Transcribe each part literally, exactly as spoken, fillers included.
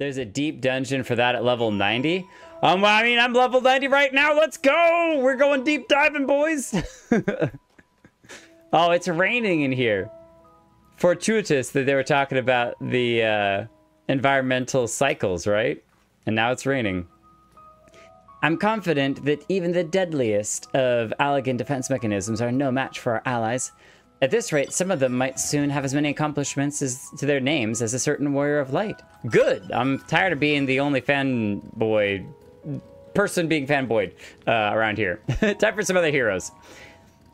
There's a deep dungeon for that at level ninety. Um, I mean, I'm level ninety right now. Let's go. We're going deep diving, boys. Oh, it's raining in here. Fortuitous that they were talking about the uh, environmental cycles, right? And now it's raining. I'm confident that even the deadliest of Allagan defense mechanisms are no match for our allies. At this rate, some of them might soon have as many accomplishments as to their names as a certain Warrior of Light. Good! I'm tired of being the only fanboy... person being fanboyed uh, around here. Time for some other heroes.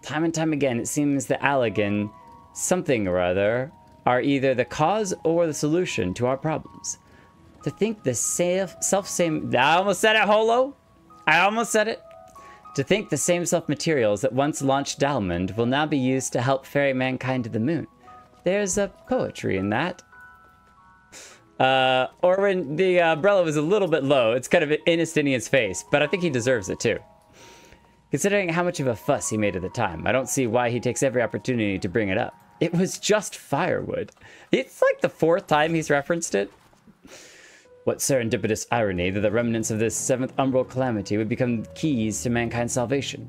Time and time again, it seems that Allagan, something or other, are either the cause or the solution to our problems. To think the self-same... I almost said it, Holo! I almost said it. To think the same self-materials that once launched Dalmund will now be used to help ferry mankind to the moon. There's a poetry in that. Uh, or when the umbrella was a little bit low, it's kind of in Estinian's face, but I think he deserves it too. Considering how much of a fuss he made at the time, I don't see why he takes every opportunity to bring it up. It was just firewood. It's like the fourth time he's referenced it. What serendipitous irony that the remnants of this seventh umbral calamity would become keys to mankind's salvation.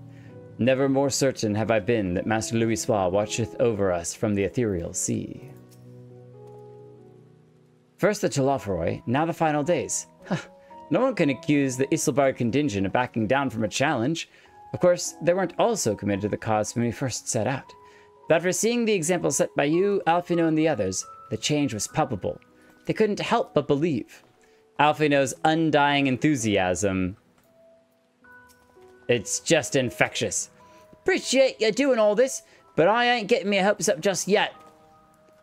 Never more certain have I been that Master Louisoix watcheth over us from the ethereal sea. First the Teloforoi, now the final days. Huh. No one can accuse the Isselbard contingent of backing down from a challenge. Of course, they weren't also committed to the cause when we first set out. But after seeing the example set by you, Alfino, and the others, the change was palpable. They couldn't help but believe. Alphino's undying enthusiasm. It's just infectious. Appreciate you doing all this, but I ain't getting me hopes up just yet.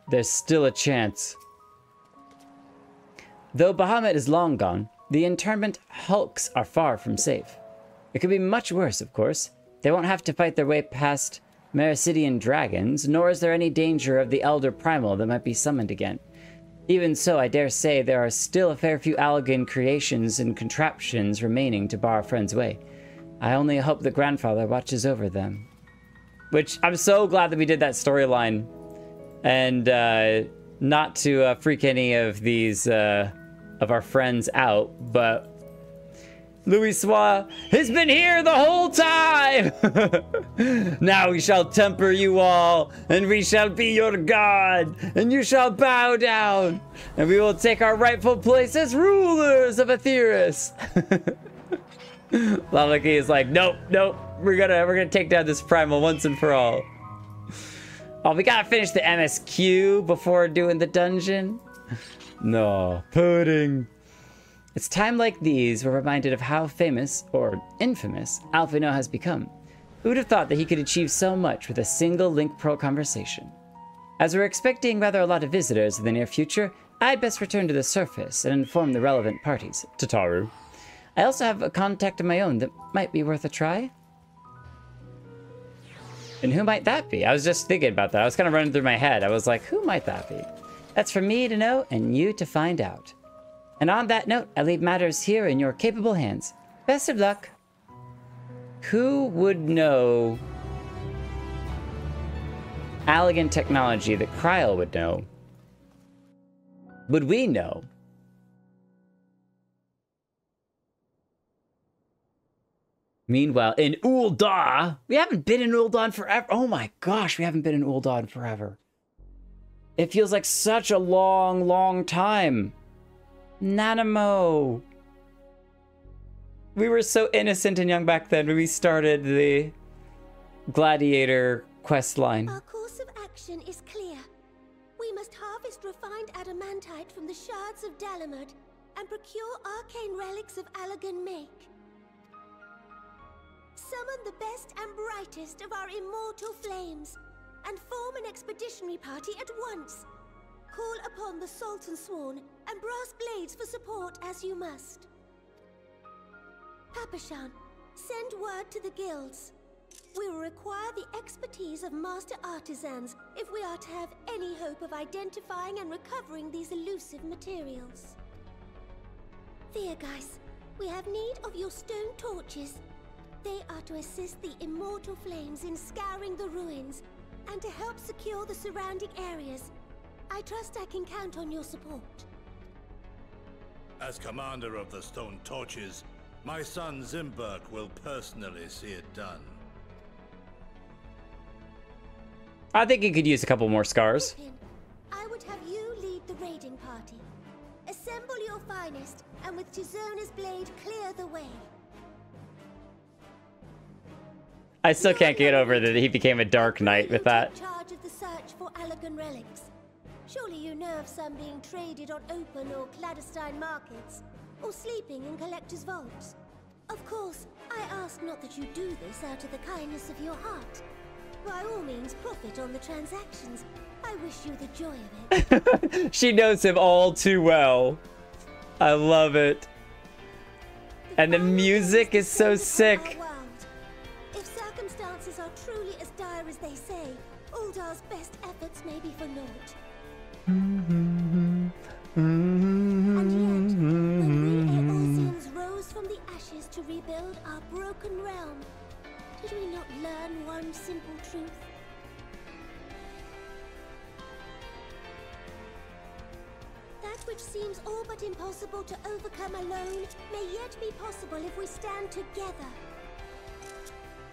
There's still a chance. Though Bahamut is long gone, the internment hulks are far from safe. It could be much worse, of course. They won't have to fight their way past Meracidian dragons, nor is there any danger of the Elder Primal that might be summoned again. Even so, I dare say there are still a fair few Allagan creations and contraptions remaining to bar a friend's way. I only hope the grandfather watches over them. Which, I'm so glad that we did that storyline. And, uh, not to uh, freak any of these, uh, of our friends out, but... Louisoix has been here the whole time! Now we shall temper you all, and we shall be your god, and you shall bow down, and we will take our rightful place as rulers of Ethereus. Lalaki is like, nope, nope, we're gonna we're gonna take down this primal once and for all. Oh, we gotta finish the M S Q before doing the dungeon. No, pudding. It's time like these we're reminded of how famous, or infamous, Alphino has become. Who would have thought that he could achieve so much with a single Link Pearl conversation? As we're expecting rather a lot of visitors in the near future, I'd best return to the surface and inform the relevant parties. Tataru. I also have a contact of my own that might be worth a try. And who might that be? I was just thinking about that. I was kind of running through my head. I was like, who might that be? That's for me to know and you to find out. And on that note, I leave matters here in your capable hands. Best of luck. Who would know Allagan technology that Kryle would know? Would we know? Meanwhile, in Ul'dah, we haven't been in Ul'dah in forever. Oh my gosh, we haven't been in Ul'dah in forever. It feels like such a long, long time. Nanamo. We were so innocent and young back then when we started the gladiator quest line. Our course of action is clear. We must harvest refined adamantite from the shards of Dalamud and procure arcane relics of Allagan make. Summon the best and brightest of our immortal flames and form an expeditionary party at once. Call upon the Sultan Sworn and Brass Blades for support as you must. Papachan, send word to the guilds. We will require the expertise of master artisans if we are to have any hope of identifying and recovering these elusive materials. Theurgeis, we have need of your stone torches. They are to assist the Immortal Flames in scouring the ruins and to help secure the surrounding areas. I trust I can count on your support. As commander of the Stone Torches, my son Zimberg will personally see it done. I think he could use a couple more scars. I would have you lead the raiding party. Assemble your finest, and with Tizona's blade, clear the way. I still can't get over that he became a dark knight with that. Charge of the search for Allagan relics. Surely you know of some being traded on open or clandestine markets, or sleeping in collectors' vaults. Of course, I ask not that you do this out of the kindness of your heart. By all means, profit on the transactions. I wish you the joy of it. She knows him all too well. I love it. And the music is so sick. As they say, Ul'dah's best efforts may be for naught. And yet, when we Eorzeans rose from the ashes to rebuild our broken realm, did we not learn one simple truth? That which seems all but impossible to overcome alone may yet be possible if we stand together.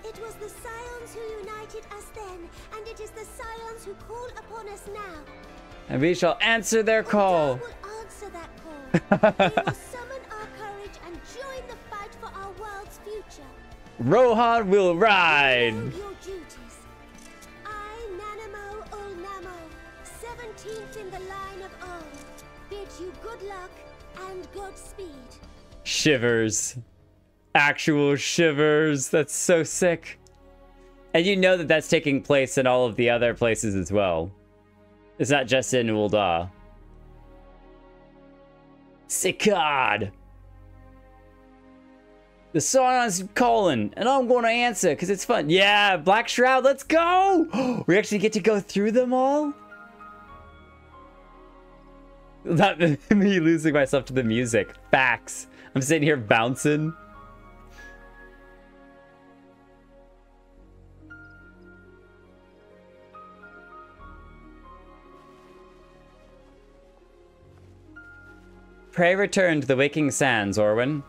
It was the Scions who united us then, and it is the Scions who call upon us now. And we shall answer their call. We will answer that call. We will summon our courage and join the fight for our world's future. Rohan will ride. Perform your duties. I, Nanamo Ul Namo, seventeenth in the line of old, bid you good luck and Godspeed. Shivers. Actual shivers. That's so sick. And you know that that's taking place in all of the other places as well. It's not just in Ul'dah. Sickard! The Scion's calling, and I'm going to answer because it's fun. Yeah, Black Shroud, let's go! We actually get to go through them all? Not me losing myself to the music. Facts. I'm sitting here bouncing. Pray return to the Waking Sands, Orwin.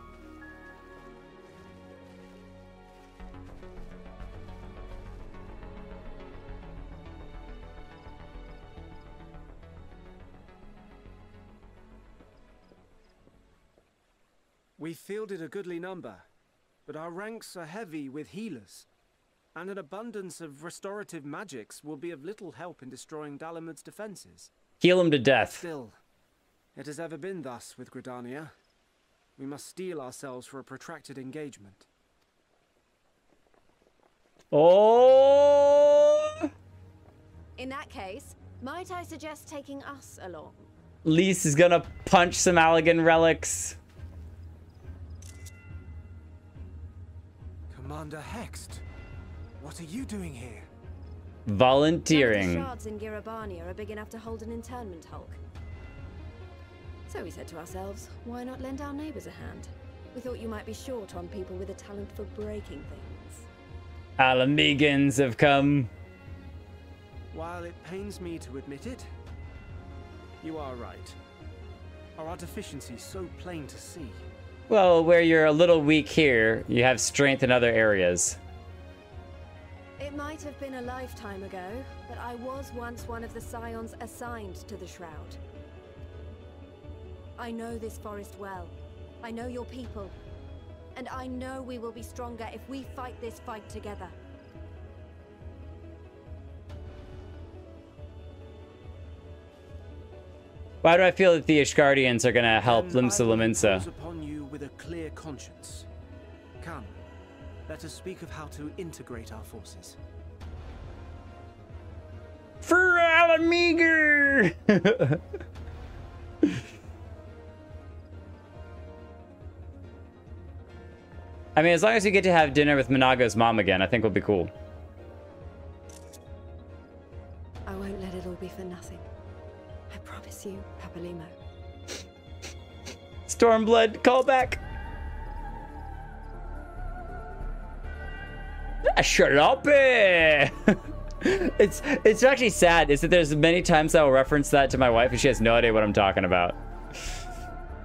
We fielded a goodly number, but our ranks are heavy with healers, and an abundance of restorative magics will be of little help in destroying Dalamud's defenses. Heal him to death. Still, it has ever been thus with Gridania. We must steel ourselves for a protracted engagement. Oh! In that case, might I suggest taking us along? Lys is gonna punch some Allagan relics. Commander Hext, what are you doing here? Volunteering. The shards in Girabania are big enough to hold an internment hulk. So we said to ourselves, why not lend our neighbors a hand? We thought you might be short on people with a talent for breaking things. Alamegans have come. While it pains me to admit it, you are right. Are our deficiencies so plain to see? Well, where you're a little weak here, you have strength in other areas. It might have been a lifetime ago, but I was once one of the Scions assigned to the Shroud. I know this forest well. I know your people. And I know we will be stronger if we fight this fight together. Why do I feel that the Ishgardians are going to help Limsa Laminsa? Upon you with a clear conscience. Come, let us speak of how to integrate our forces. For Alameager! I mean, as long as we get to have dinner with Minago's mom again, I think we'll be cool. I won't let it all be for nothing. I promise you, Papalimo. Stormblood, call back. Shalope! it's it's actually sad is that there's many times I will reference that to my wife and she has no idea what I'm talking about.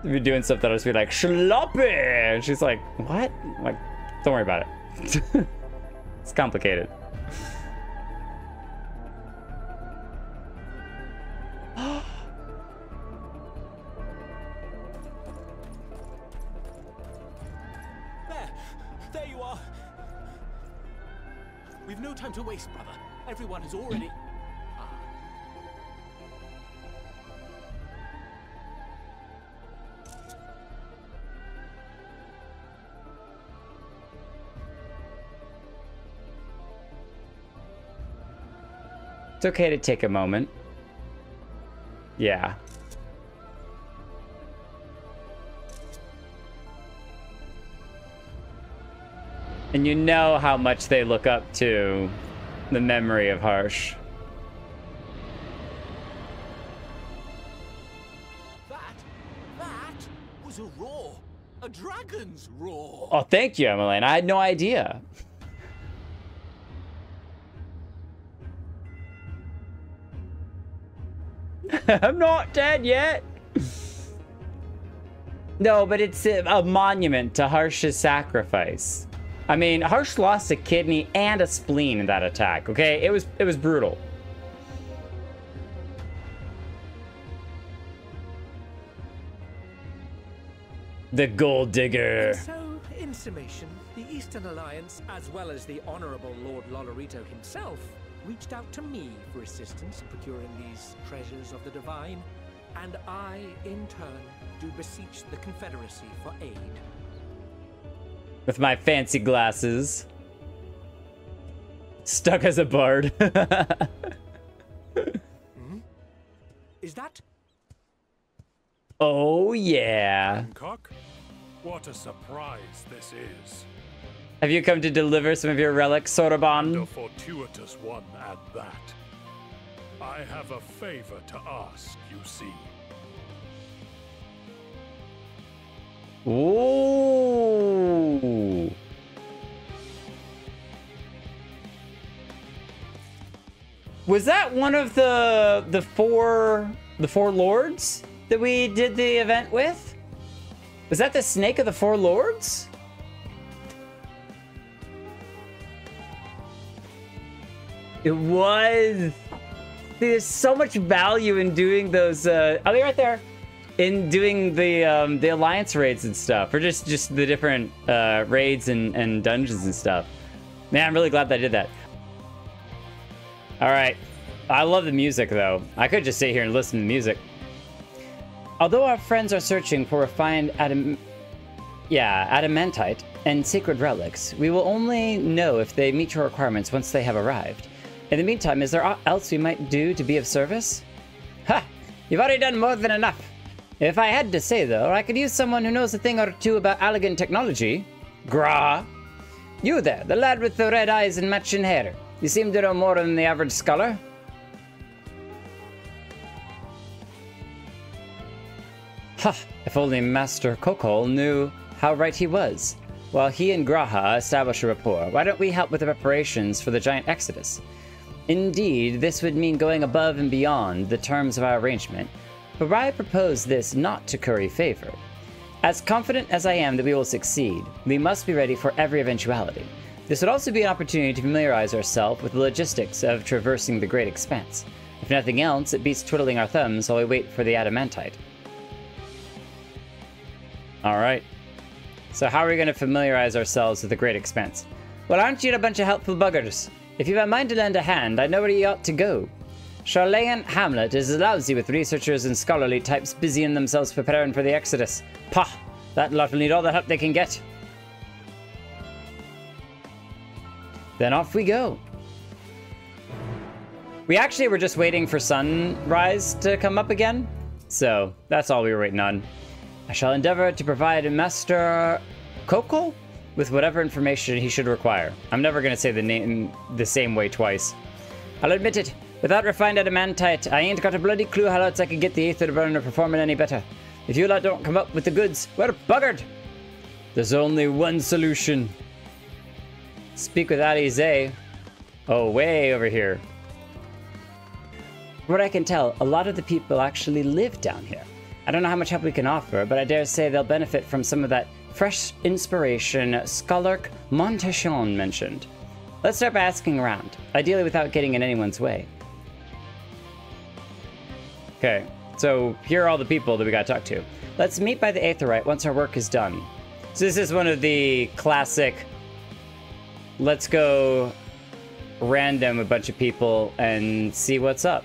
be doing stuff that I'll just be like, Schloppy! And she's like, what? I'm like, don't worry about it. It's complicated. There! There you are! We've no time to waste, brother. Everyone is already... It's okay to take a moment. Yeah. And you know how much they look up to the memory of Harsh. That, that was a roar. A dragon's roar. Oh, thank you, Emmeline. I had no idea. I'm not dead yet. No, but it's a, a monument to Harsh's sacrifice. I mean, Harsh lost a kidney and a spleen in that attack, okay? It was it was brutal. The gold digger. And so, in summation, the Eastern Alliance, as well as the Honorable Lord Lollarito himself, reached out to me for assistance procuring these treasures of the divine, and I, in turn, do beseech the Confederacy for aid. With my fancy glasses. Stuck as a bard. Hmm? Is that? Oh, yeah. Hancock? What a surprise this is. Have you come to deliver some of your relics, Soraban? A fortuitous one at that. I have a favor to ask, you see. Ooh. Was that one of the the four the four lords that we did the event with? Was that the snake of the four lords? It was. There's so much value in doing those. Uh, oh, they're right there. In doing the um, the alliance raids and stuff, or just just the different uh, raids and and dungeons and stuff. Man, I'm really glad that I did that. All right, I love the music though. I could just sit here and listen to music. Although our friends are searching for refined adam, yeah, adamantite and sacred relics, we will only know if they meet your requirements once they have arrived. In the meantime, is there aught else we might do to be of service? Ha! You've already done more than enough. If I had to say, though, I could use someone who knows a thing or two about Allagan technology. Graha. You there, the lad with the red eyes and matching hair. You seem to know more than the average scholar. Ha! If only Master Kokol knew how right he was. While he and Graha establish a rapport, why don't we help with the preparations for the giant exodus? Indeed, this would mean going above and beyond the terms of our arrangement, but I propose this not to curry favor. As confident as I am that we will succeed, we must be ready for every eventuality. This would also be an opportunity to familiarize ourselves with the logistics of traversing the Great Expanse. If nothing else, it beats twiddling our thumbs while we wait for the Adamantite. Alright. So how are we going to familiarize ourselves with the Great Expanse? Well, aren't you a bunch of helpful buggers? If you've a mind to lend a hand, I know where you ought to go. Charlayan Hamlet is lousy with researchers and scholarly types busying themselves preparing for the Exodus. Pah! That lot will need all the help they can get. Then off we go. We actually were just waiting for sunrise to come up again, so that's all we were waiting on. I shall endeavor to provide Master Kokol with whatever information he should require. I'm never going to say the name the same way twice. I'll admit it. Without refined adamantite, I ain't got a bloody clue how else I could get the Etherwind to performing any better. If you lot don't come up with the goods, we're buggered. There's only one solution. Speak with Alize. Oh, way over here. From what I can tell, a lot of the people actually live down here. I don't know how much help we can offer, but I dare say they'll benefit from some of that fresh inspiration Scalark Montachon mentioned. Let's start by asking around, ideally without getting in anyone's way. Okay, so here are all the people that we gotta talk to. Let's meet by the Aetherite once our work is done. So this is one of the classic, let's go random a bunch of people and see what's up.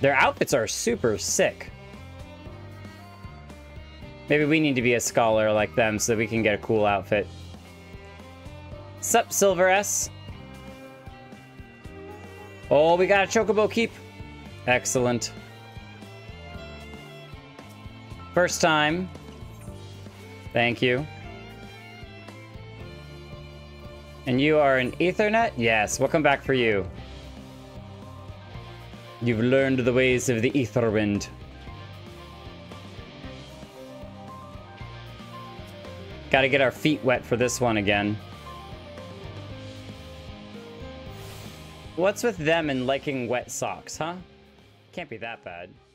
Their outfits are super sick. Maybe we need to be a scholar like them so that we can get a cool outfit. Sup, Silver S? Oh, we got a Chocobo Keep. Excellent. First time. Thank you. And you are an Ethernet? Yes, we'll come back for you. You've learned the ways of the Etherwind. Gotta get our feet wet for this one again. What's with them and liking wet socks, huh? Can't be that bad.